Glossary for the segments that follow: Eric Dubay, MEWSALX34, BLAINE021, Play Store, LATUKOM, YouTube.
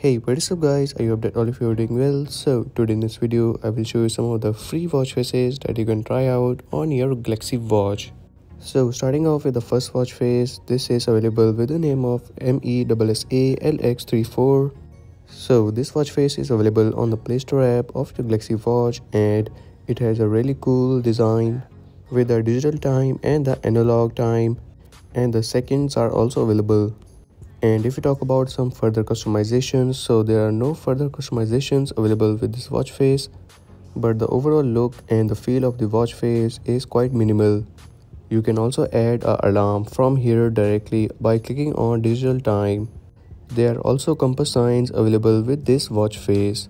Hey, what is up guys, I hope that all of you are doing well. So today in this video I will show you some of the free watch faces that you can try out on your Galaxy watch. So starting off with the first watch face, this is available with the name of MEWSALX34. So this watch face is available on the Play Store app of your Galaxy watch and it has a really cool design with the digital time and the analog time, and the seconds are also available. And if you talk about some further customizations, so there are no further customizations available with this watch face, but the overall look and the feel of the watch face is quite minimal. You can also add an alarm from here directly by clicking on digital time. There are also compass signs available with this watch face.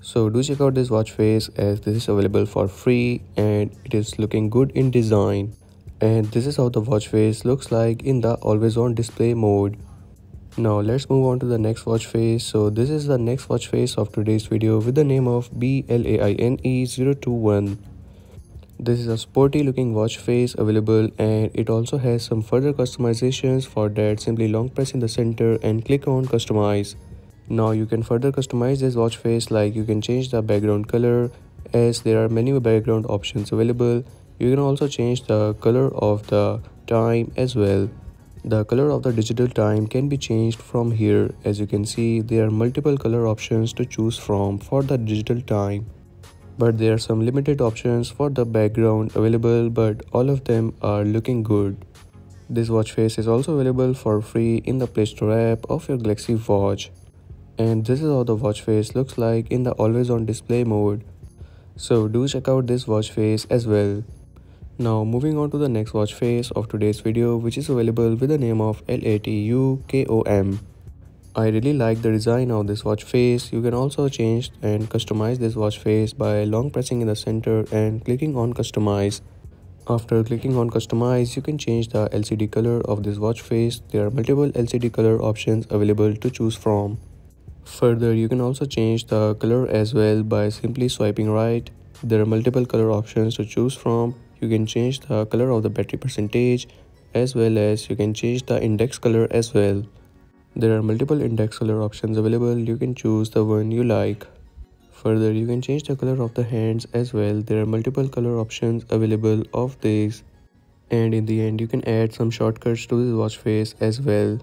So do check out this watch face as this is available for free and it is looking good in design. And this is how the watch face looks like in the always on display mode. Now let's move on to the next watch face. So this is the next watch face of today's video with the name of BLAINE021. This is a sporty looking watch face available and it also has some further customizations. For that, simply long press in the center and click on customize. Now you can further customize this watch face, like you can change the background color as there are many background options available. You can also change the color of the time as well. The color of the digital time can be changed from here. As you can see, there are multiple color options to choose from for the digital time, but there are some limited options for the background available, but all of them are looking good. This watch face is also available for free in the Play Store app of your Galaxy watch, and this is how the watch face looks like in the always on display mode. So do check out this watch face as well. Now moving on to the next watch face of today's video, which is available with the name of LATUKOM. I really like the design of this watch face. You can also change and customize this watch face by long pressing in the center and clicking on customize. After clicking on customize, you can change the LCD color of this watch face. There are multiple LCD color options available to choose from. Further, you can also change the color as well by simply swiping right. There are multiple color options to choose from. You can change the color of the battery percentage as well as you can change the index color as well. There are multiple index color options available. You can choose the one you like. Further, you can change the color of the hands as well. There are multiple color options available of these. And in the end, you can add some shortcuts to this watch face as well.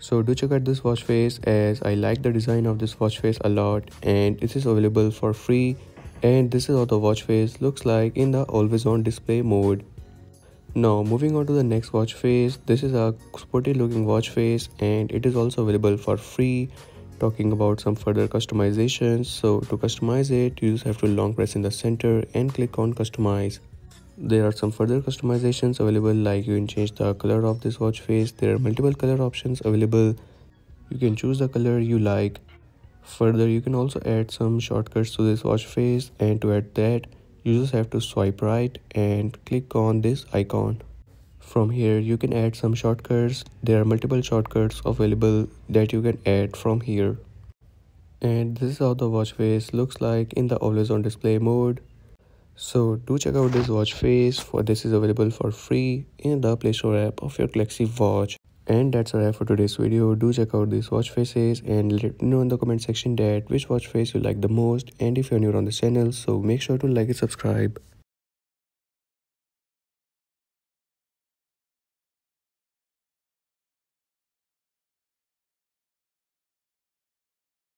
So do check out this watch face as I like the design of this watch face a lot, and this is available for free. And this is how the watch face looks like in the always on display mode. Now moving on to the next watch face, this is a sporty looking watch face and it is also available for free. Talking about some further customizations, so to customize it you just have to long press in the center and click on customize. There are some further customizations available, like you can change the color of this watch face. There are multiple color options available. You can choose the color you like. Further, you can also add some shortcuts to this watch face, and to add that you just have to swipe right and click on this icon. From here you can add some shortcuts. There are multiple shortcuts available that you can add from here, and this is how the watch face looks like in the always on display mode. So do check out this watch face, for this is available for free in the Play Store app of your Galaxy watch. And that's a wrap for today's video. Do check out these watch faces and let me know in the comment section that which watch face you like the most. And if you're new on the channel, so make sure to like and subscribe.